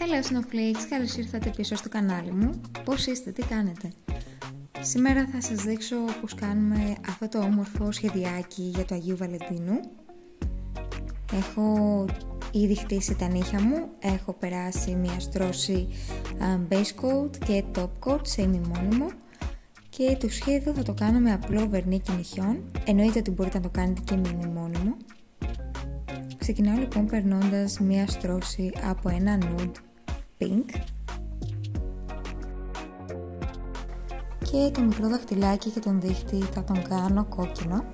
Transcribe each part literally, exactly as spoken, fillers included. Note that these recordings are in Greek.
Hello Snowflakes, καλώς ήρθατε πίσω στο κανάλι μου. Πώς είστε, τι κάνετε? Σήμερα θα σας δείξω πώς κάνουμε αυτό το όμορφο σχεδιάκι για το Αγίου Βαλεντίνου. Έχω ήδη χτίσει τα νύχια μου, έχω περάσει μια στρώση base coat και top coat σε ημιμόνιμο και το σχέδιο θα το κάνω με απλό βερνίκι νυχιών, εννοείται ότι μπορείτε να το κάνετε και με ημιμόνιμο. Ξεκινάω λοιπόν περνώντας μια στρώση από ένα nude pink και το μικρό δαχτυλάκι και τον δείχτη θα τον κάνω κόκκινο.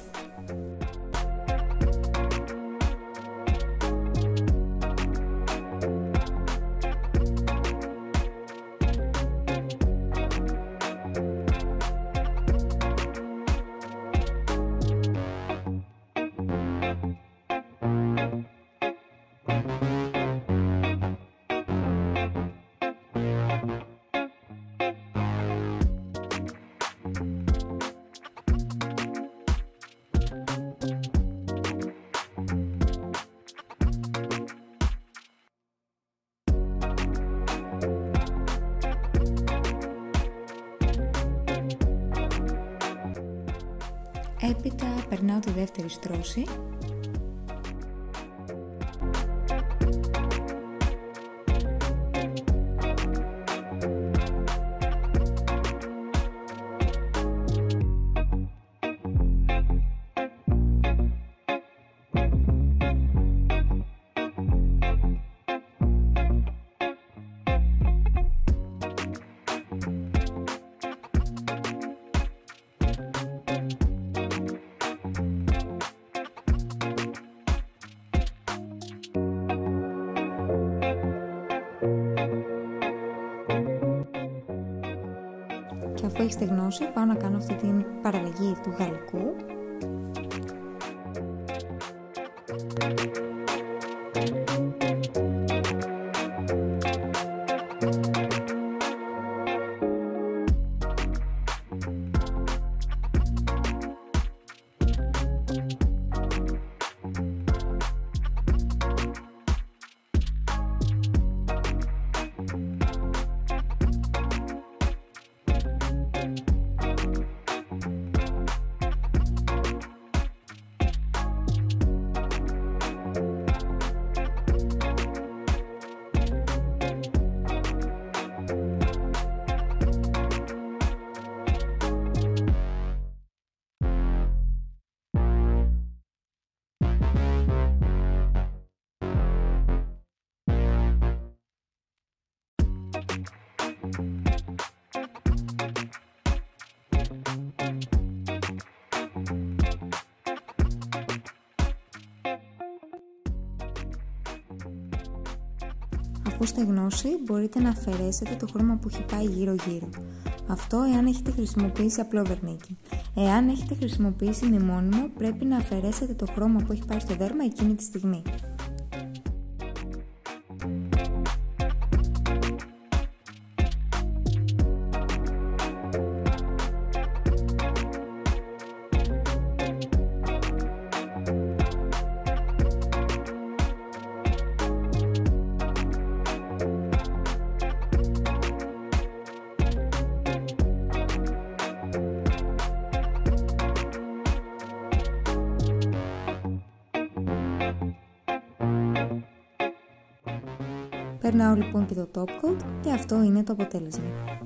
Έπειτα περνάω τη δεύτερη στρώση και αφού έχει στεγνώσει πάω να κάνω αυτή την παραλλαγή του γαλλικού. Αφού στεγνώσει μπορείτε να αφαιρέσετε το χρώμα που έχει πάει γύρω γύρω. Αυτό εάν έχετε χρησιμοποιήσει απλό βερνίκι. Εάν έχετε χρησιμοποιήσει ημιμόνιμο πρέπει να αφαιρέσετε το χρώμα που έχει πάει στο δέρμα εκείνη τη στιγμή. Περνάω λοιπόν και το top coat και αυτό είναι το αποτέλεσμα.